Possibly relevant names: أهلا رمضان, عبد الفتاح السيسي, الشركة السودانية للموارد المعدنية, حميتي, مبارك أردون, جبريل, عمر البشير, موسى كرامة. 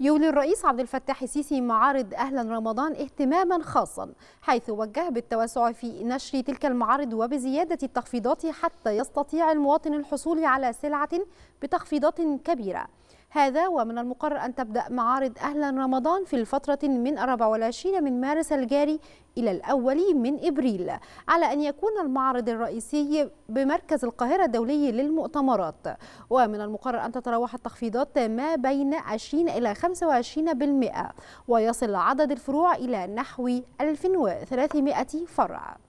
يولي الرئيس عبد الفتاح السيسي معارض أهلا رمضان اهتماما خاصا، حيث وجه بالتوسع في نشر تلك المعارض وبزيادة التخفيضات حتى يستطيع المواطن الحصول على سلعة بتخفيضات كبيرة. هذا ومن المقرر أن تبدأ معارض أهلا رمضان في الفترة من 24 من مارس الجاري إلى الأول من إبريل، على أن يكون المعرض الرئيسي بمركز القاهرة الدولي للمؤتمرات. ومن المقرر أن تتراوح التخفيضات ما بين 20 إلى 25%، ويصل عدد الفروع إلى نحو 1300 فرع.